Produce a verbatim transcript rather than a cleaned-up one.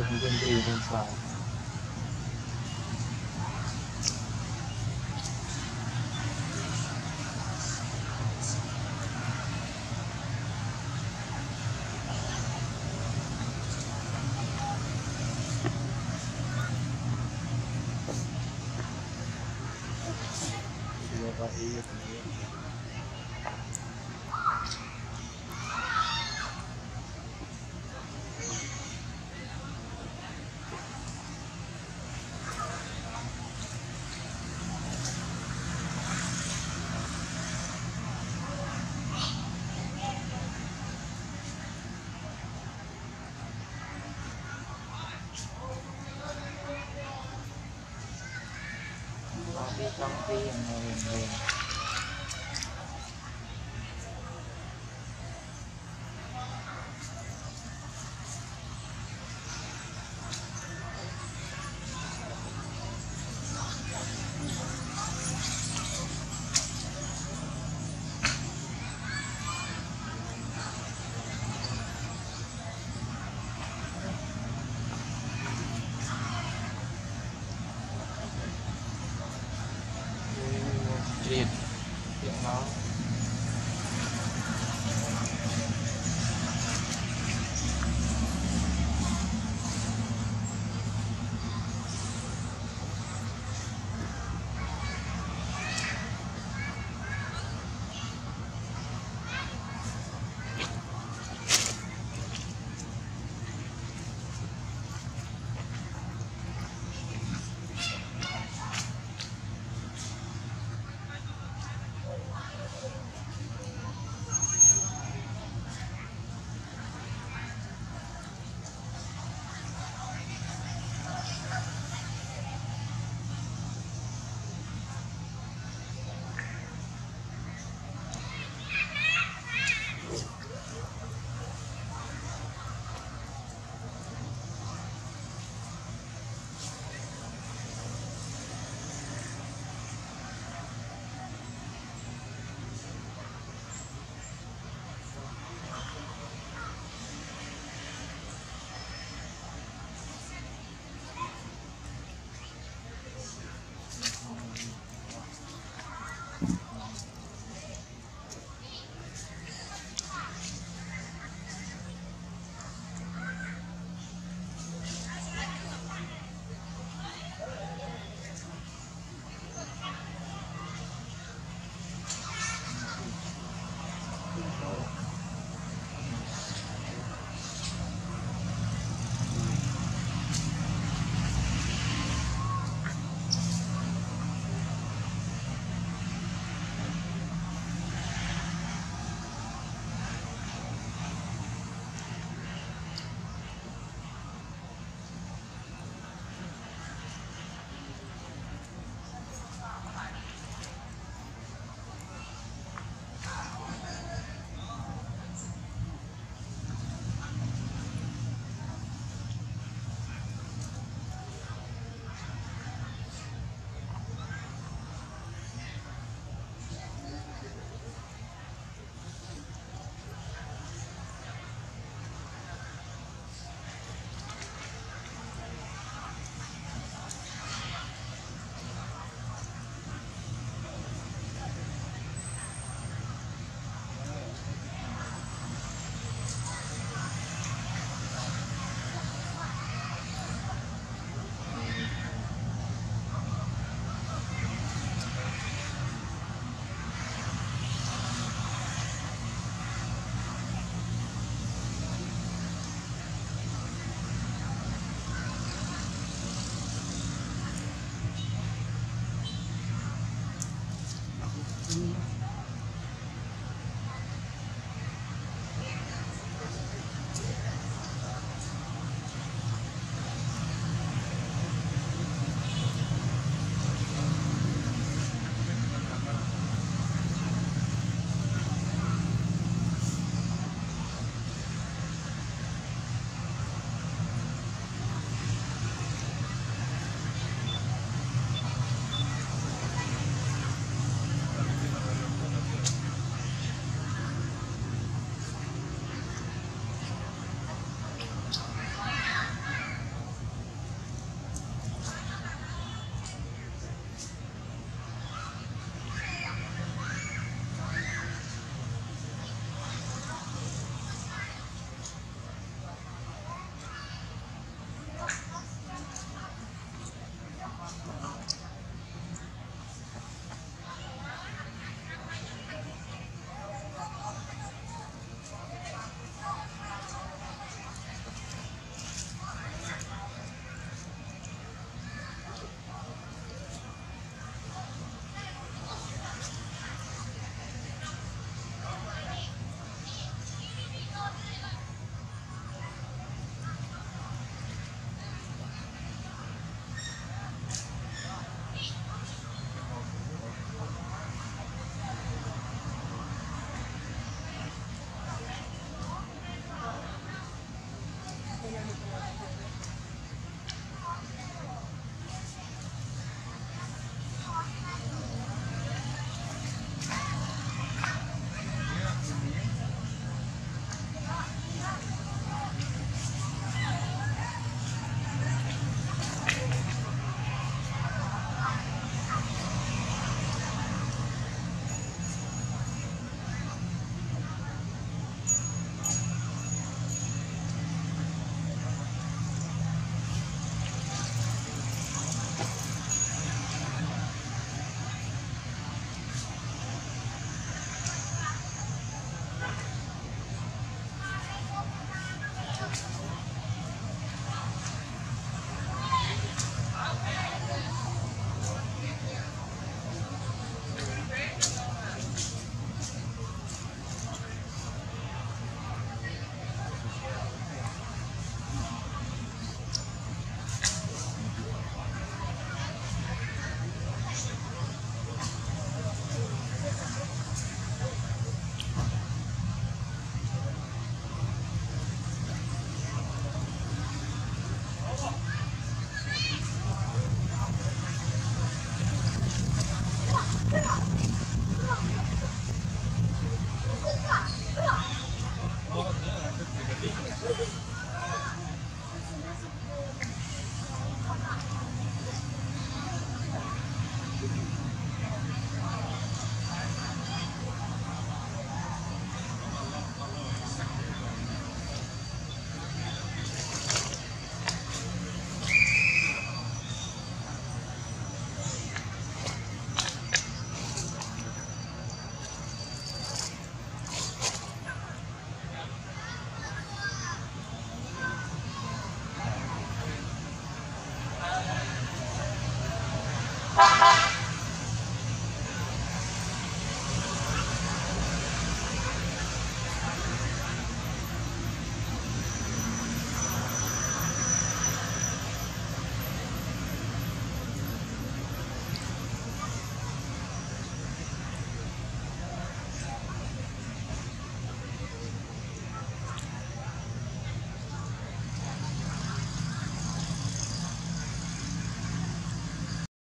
that we can breathe inside. Don't be annoying.